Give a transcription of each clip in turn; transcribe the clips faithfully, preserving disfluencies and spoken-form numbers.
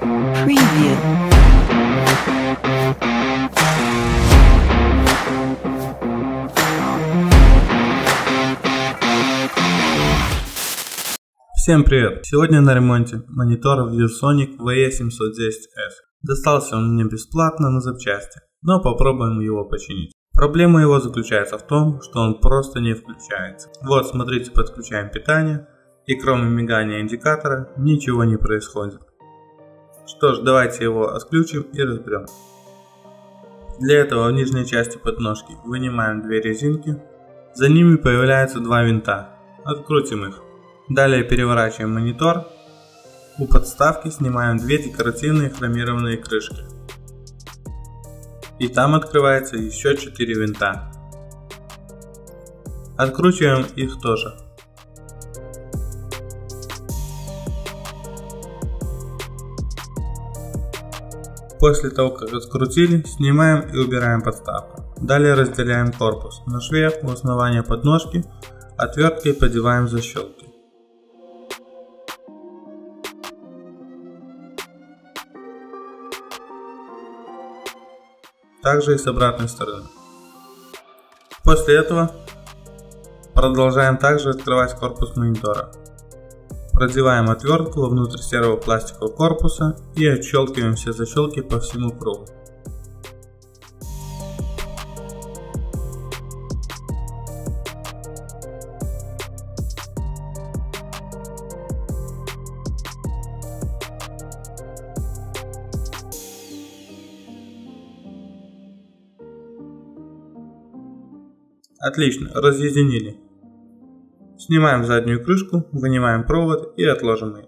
Preview. Всем привет! Сегодня на ремонте монитора ViewSonic ви и семьсот десять эс. Достался он мне бесплатно на запчасти, но попробуем его починить. Проблема его заключается в том, что он просто не включается. Вот, смотрите, подключаем питание, и кроме мигания индикатора ничего не происходит. Что ж, давайте его отключим и разберем. Для этого в нижней части подножки вынимаем две резинки, за ними появляются два винта, открутим их. Далее переворачиваем монитор, у подставки снимаем две декоративные хромированные крышки. И там открывается еще четыре винта. Откручиваем их тоже. После того, как открутили, снимаем и убираем подставку. Далее разделяем корпус на шве у основания подножки, отверткой подеваем защелки. Также и с обратной стороны. После этого продолжаем также открывать корпус монитора. Продеваем отвертку вовнутрь серого пластикового корпуса и отщелкиваем все защелки по всему кругу. Отлично, разъединили. Снимаем заднюю крышку, вынимаем провод и отложим ее.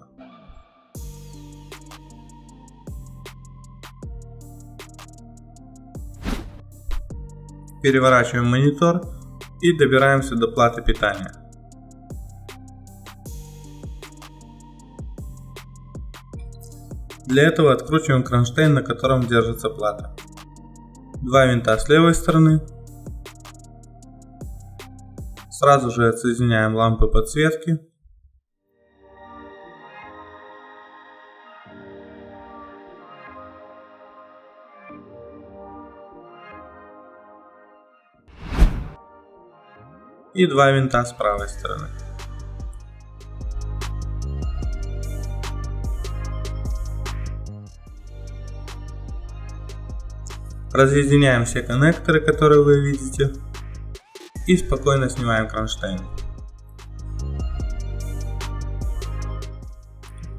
Переворачиваем монитор и добираемся до платы питания. Для этого откручиваем кронштейн, на котором держится плата. Два винта с левой стороны. Сразу же отсоединяем лампы подсветки. И два винта с правой стороны. Разъединяем все коннекторы, которые вы видите. И спокойно снимаем кронштейн.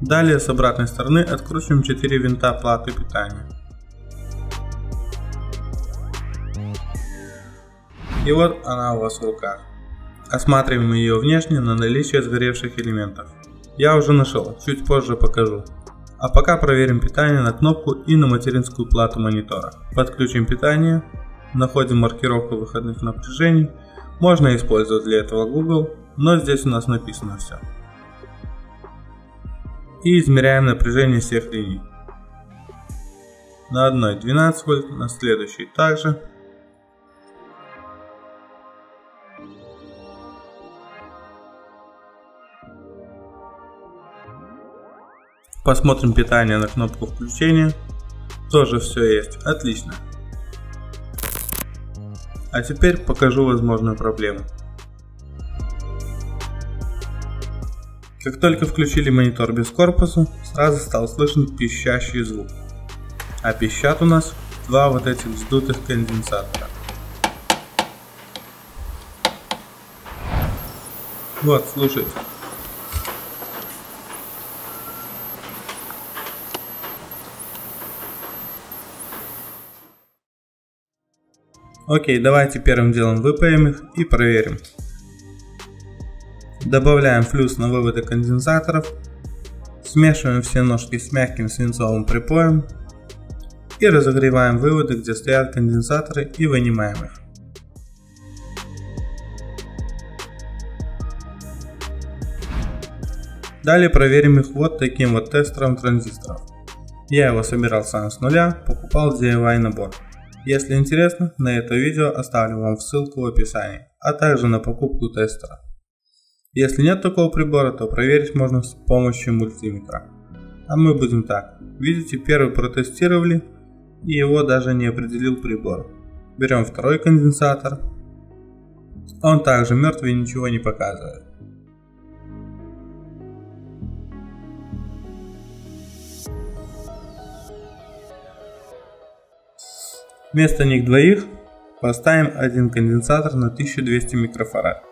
Далее с обратной стороны откручиваем четыре винта платы питания. И вот она у вас в руках. Осматриваем ее внешне на наличие сгоревших элементов. Я уже нашел, чуть позже покажу. А пока проверим питание на кнопку и на материнскую плату монитора. Подключим питание, находим маркировку выходных напряжений. Можно использовать для этого Google, но здесь у нас написано все. И измеряем напряжение всех линий. На одной двенадцать вольт, на следующей также. Посмотрим питание на кнопку включения. Тоже все есть. Отлично. А теперь покажу возможную проблему. Как только включили монитор без корпуса, сразу стал слышен пищащий звук. А пищат у нас два вот этих вздутых конденсатора. Вот, слушайте. Окей, давайте первым делом выпаем их и проверим. Добавляем флюс на выводы конденсаторов, смешиваем все ножки с мягким свинцовым припоем и разогреваем выводы, где стоят конденсаторы, и вынимаем их. Далее проверим их вот таким вот тестером транзисторов. Я его собирал сам с нуля, покупал ди ай вай набор. Если интересно, на это видео оставлю вам ссылку в описании, а также на покупку тестера. Если нет такого прибора, то проверить можно с помощью мультиметра. а мы будем так. Видите, первый протестировали, и его даже не определил прибор. Берем второй конденсатор. Он также мертвый, ничего не показывает. Вместо них двоих поставим один конденсатор на тысячу двести микрофарад.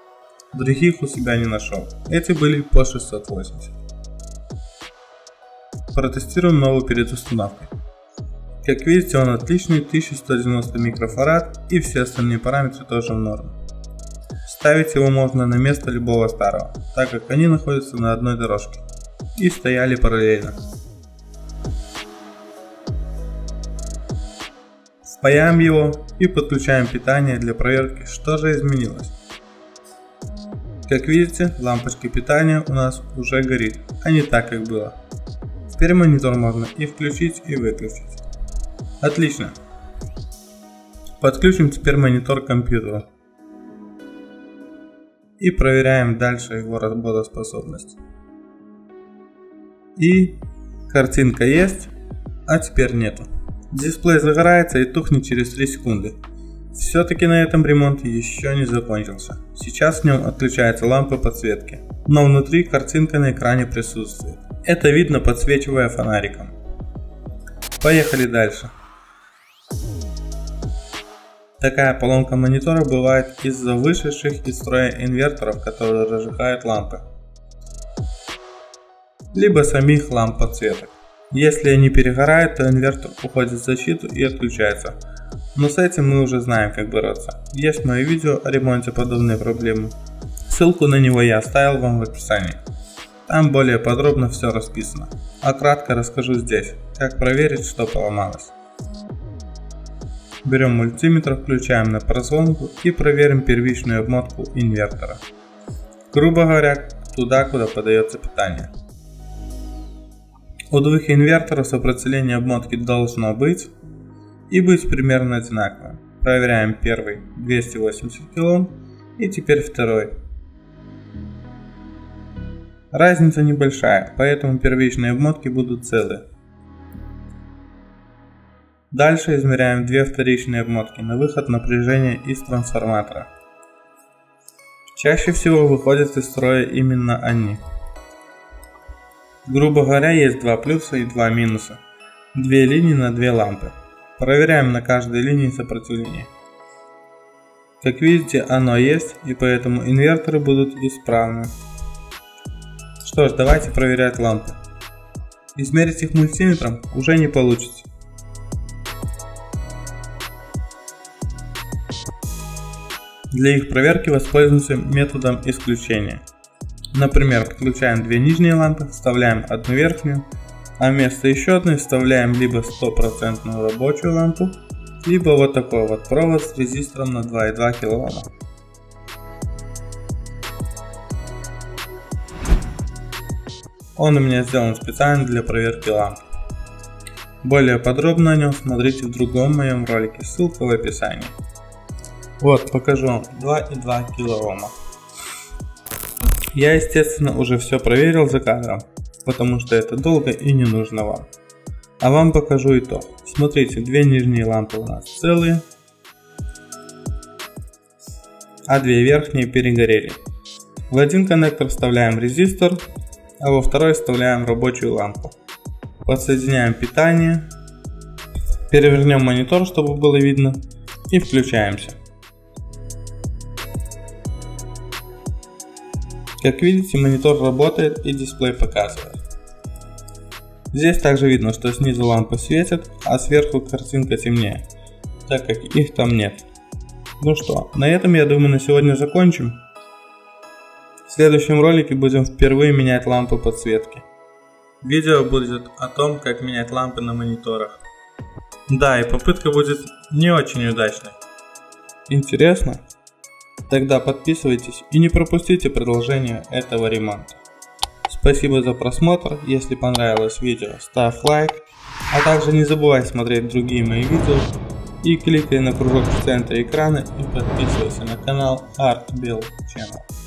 Других у себя не нашел. Эти были по шестьсот восемьдесят. Протестируем новую перед установкой. Как видите, он отличный, тысяча сто девяносто микрофарад, и все остальные параметры тоже в норме. Ставить его можно на место любого старого, так как они находятся на одной дорожке и стояли параллельно. Впаяем его и подключаем питание для проверки, что же изменилось. Как видите, лампочки питания у нас уже горит, а не так, как было. Теперь монитор можно и включить, и выключить. Отлично. Подключим теперь монитор к компьютеру и проверяем дальше его работоспособность. И картинка есть, а теперь нету. Дисплей загорается и тухнет через три секунды. Все-таки на этом ремонт еще не закончился. Сейчас в нем отключается лампа подсветки, но внутри картинка на экране присутствует. Это видно, подсвечивая фонариком. Поехали дальше. Такая поломка монитора бывает из-за вышедших из строя инверторов, которые разжигают лампы, либо самих ламп подсветок. Если они перегорают, то инвертор уходит в защиту и отключается. Но с этим мы уже знаем, как бороться. Есть мое видео о ремонте подобной проблемы. Ссылку на него я оставил вам в описании. Там более подробно все расписано, а кратко расскажу здесь, как проверить, что поломалось. Берем мультиметр, включаем на прозвонку и проверим первичную обмотку инвертора. Грубо говоря, туда, куда подается питание. У двух инверторов сопротивление обмотки должно быть и быть примерно одинаковым. Проверяем первый двести восемьдесят кОм и теперь второй. Разница небольшая, поэтому первичные обмотки будут целы. Дальше измеряем две вторичные обмотки на выход напряжения из трансформатора. Чаще всего выходят из строя именно они. Грубо говоря, есть два плюса и два минуса. Две линии на две лампы. Проверяем на каждой линии сопротивление. Как видите, оно есть, и поэтому инверторы будут исправны. Что ж, давайте проверять лампы. Измерить их мультиметром уже не получится. Для их проверки воспользуемся методом исключения. Например, подключаем две нижние лампы, вставляем одну верхнюю, а вместо еще одной вставляем либо сто процентов рабочую лампу, либо вот такой вот провод с резистором на два и две десятых кОм. Он у меня сделан специально для проверки ламп. Более подробно о нем смотрите в другом моем ролике, ссылка в описании. Вот, покажу вам два и две десятых кОм. Я, естественно, уже все проверил за кадром, потому что это долго и не нужно вам. А вам покажу итог. Смотрите, две нижние лампы у нас целые, а две верхние перегорели. В один коннектор вставляем резистор, а во второй вставляем рабочую лампу. Подсоединяем питание, перевернем монитор, чтобы было видно, и включаемся. Как видите, монитор работает и дисплей показывает. Здесь также видно, что снизу лампы светят, а сверху картинка темнее, так как их там нет. Ну что, на этом, я думаю, на сегодня закончим. В следующем ролике будем впервые менять лампы подсветки. Видео будет о том, как менять лампы на мониторах. Да, и попытка будет не очень удачной. Интересно? Тогда подписывайтесь и не пропустите продолжение этого ремонта. Спасибо за просмотр, если понравилось видео, ставь лайк, а также не забывай смотреть другие мои видео и кликай на кружок в центре экрана и подписывайся на канал ArtBelChannel.